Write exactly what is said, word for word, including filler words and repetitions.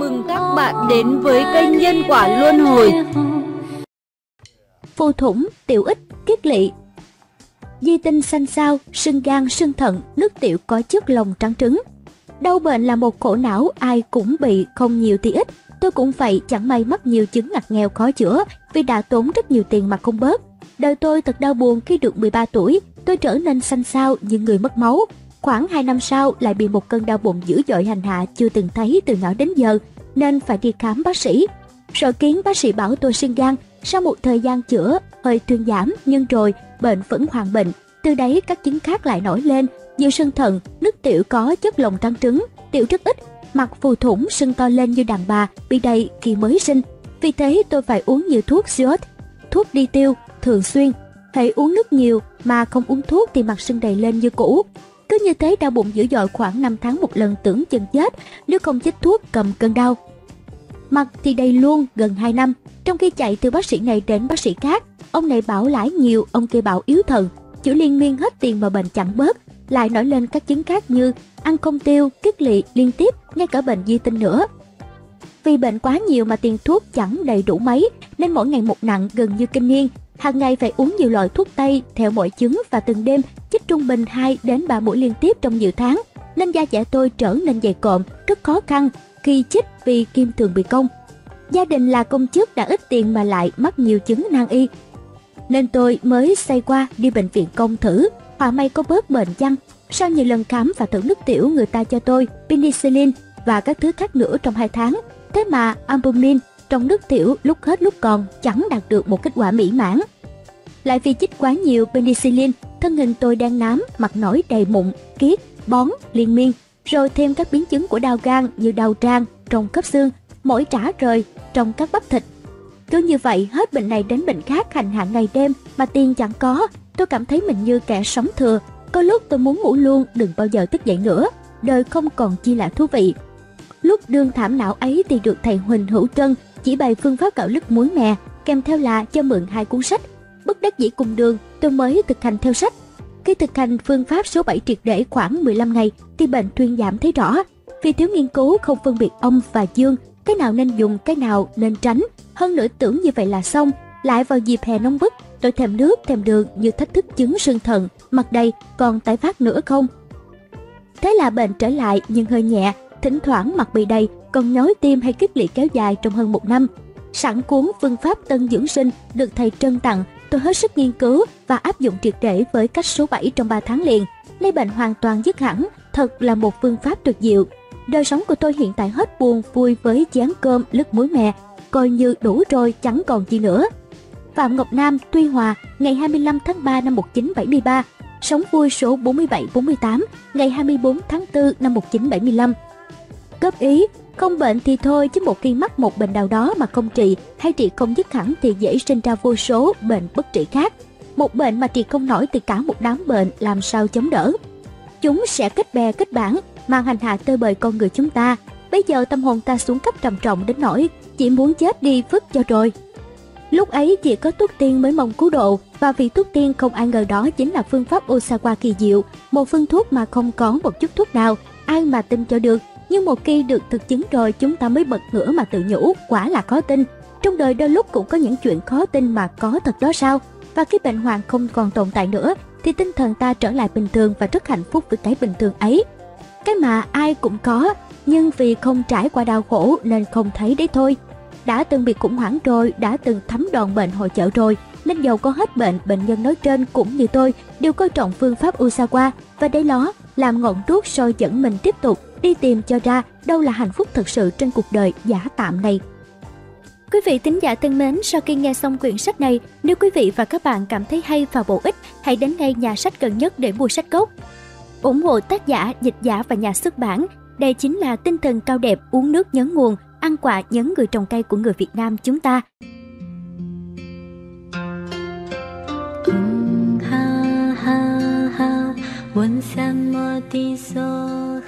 mừng các bạn đến với kênh Nhân Quả Luân Hồi. Phù thủng, tiểu ích, kiết lỵ. Di tinh xanh xao, sưng gan, sưng thận, nước tiểu có chất lòng trắng trứng. Đau bệnh là một khổ não ai cũng bị, không nhiều thì ít. Tôi cũng vậy, chẳng may mắc nhiều chứng ngặt nghèo khó chữa vì đã tốn rất nhiều tiền mà không bớt. Đời tôi thật đau buồn khi được mười ba tuổi, tôi trở nên xanh xao như người mất máu. Khoảng hai năm sau lại bị một cơn đau bụng dữ dội hành hạ chưa từng thấy từ nhỏ đến giờ, nên phải đi khám bác sĩ. Sợ kiến bác sĩ bảo tôi sinh gan, sau một thời gian chữa, hơi thuyên giảm nhưng rồi bệnh vẫn hoàn bệnh. Từ đấy các chứng khác lại nổi lên như sưng thận, nước tiểu có chất lòng trắng trứng, tiểu rất ít, mặt phù thủng sưng to lên như đàn bà bị đầy khi mới sinh. Vì thế tôi phải uống nhiều thuốc iốt, thuốc đi tiêu, thường xuyên. Hãy uống nước nhiều mà không uống thuốc thì mặt sưng đầy lên như cũ. Cứ như thế đau bụng dữ dội khoảng năm tháng một lần, tưởng chừng chết nếu không chích thuốc cầm cơn đau. Mặt thì đầy luôn gần hai năm, trong khi chạy từ bác sĩ này đến bác sĩ khác. Ông này bảo lãi nhiều, ông kia bảo yếu thần, chữa liên miên hết tiền mà bệnh chẳng bớt. Lại nổi lên các chứng khác như ăn không tiêu, kiết lỵ liên tiếp, ngay cả bệnh di tinh nữa. Vì bệnh quá nhiều mà tiền thuốc chẳng đầy đủ mấy, nên mỗi ngày một nặng gần như kinh niên. Hàng ngày phải uống nhiều loại thuốc tây theo mỗi chứng và từng đêm chích trung bình hai đến ba mũi liên tiếp trong nhiều tháng, nên da dẻ tôi trở nên dày cộm, rất khó khăn khi chích vì kim thường bị cong. Gia đình là công chức đã ít tiền mà lại mắc nhiều chứng nan y, nên tôi mới xoay qua đi bệnh viện công thử, họa may có bớt bệnh chăng. Sau nhiều lần khám và thử nước tiểu, người ta cho tôi penicillin và các thứ khác nữa trong hai tháng. Thế mà albumin trong nước tiểu lúc hết lúc còn, chẳng đạt được một kết quả mỹ mãn. Lại vì chích quá nhiều penicillin, thân hình tôi đen nám, mặt nổi đầy mụn, kiết, bón liên miên, rồi thêm các biến chứng của đau gan như đau tràng, trong khớp xương, mỏi rã rời trong các bắp thịt. Cứ như vậy hết bệnh này đến bệnh khác, hành hạ ngày đêm mà tiền chẳng có. Tôi cảm thấy mình như kẻ sống thừa, có lúc tôi muốn ngủ luôn, đừng bao giờ thức dậy nữa, đời không còn chi là thú vị. Lúc đương thảm não ấy thì được thầy Huỳnh Hữu Trân chỉ bày phương pháp gạo lứt muối mè, kèm theo là cho mượn hai cuốn sách. Bất đắc dĩ cùng đường, tôi mới thực hành theo sách. Khi thực hành phương pháp số bảy triệt để khoảng mười lăm ngày thì bệnh thuyên giảm thấy rõ. Vì thiếu nghiên cứu không phân biệt âm và dương, cái nào nên dùng, cái nào nên tránh. Hơn nữa tưởng như vậy là xong. Lại vào dịp hè nóng bức, tôi thèm nước thèm đường như thách thức chứng sưng thận, mặt đầy, còn tái phát nữa không. Thế là bệnh trở lại nhưng hơi nhẹ, thỉnh thoảng mặt bị đầy, còn nhói tim hay kiết lỵ kéo dài trong hơn một năm. Sẵn cuốn phương pháp tân dưỡng sinh được thầy Trân tặng, tôi hết sức nghiên cứu và áp dụng triệt để với cách số bảy trong ba tháng liền. Lây bệnh hoàn toàn dứt hẳn, thật là một phương pháp tuyệt diệu. Đời sống của tôi hiện tại hết buồn vui với chén cơm lứt muối mè, coi như đủ rồi, chẳng còn gì nữa. Phạm Ngọc Nam, Tuy Hòa, ngày hai mươi lăm tháng ba năm một nghìn chín trăm bảy mươi ba. Sống vui số bốn mươi bảy bốn mươi tám, ngày hai mươi tư tháng tư năm một nghìn chín trăm bảy mươi lăm. Góp ý, không bệnh thì thôi, chứ một khi mắc một bệnh nào đó mà không trị hay trị không dứt hẳn thì dễ sinh ra vô số bệnh bất trị khác. Một bệnh mà trị không nổi thì cả một đám bệnh làm sao chống đỡ. Chúng sẽ kết bè kết bảng mà hành hạ tơi bời con người chúng ta. Bây giờ tâm hồn ta xuống cấp trầm trọng đến nỗi chỉ muốn chết đi phức cho rồi. Lúc ấy chỉ có thuốc tiên mới mong cứu độ, và vì thuốc tiên không ai ngờ đó chính là phương pháp Ohsawa kỳ diệu, một phương thuốc mà không có một chút thuốc nào, ai mà tin cho được. Nhưng một khi được thực chứng rồi chúng ta mới bật ngửa mà tự nhủ, quả là khó tin. Trong đời đôi lúc cũng có những chuyện khó tin mà có thật đó sao. Và khi bệnh hoạn không còn tồn tại nữa thì tinh thần ta trở lại bình thường và rất hạnh phúc với cái bình thường ấy. Cái mà ai cũng có, nhưng vì không trải qua đau khổ nên không thấy đấy thôi. Đã từng bị khủng hoảng rồi, đã từng thấm đòn bệnh hội chợ rồi, nên dầu có hết bệnh, bệnh nhân nói trên cũng như tôi đều coi trọng phương pháp Ohsawa, và đấy đó làm ngọn đuốc soi dẫn mình tiếp tục đi tìm cho ra đâu là hạnh phúc thật sự trên cuộc đời giả tạm này. Quý vị thính giả thân mến, sau khi nghe xong quyển sách này, nếu quý vị và các bạn cảm thấy hay và bổ ích, hãy đến ngay nhà sách gần nhất để mua sách gốc. Ủng hộ tác giả, dịch giả và nhà xuất bản. Đây chính là tinh thần cao đẹp, uống nước nhớ nguồn, ăn quả nhớ người trồng cây của người Việt Nam chúng ta. Ha ha ha,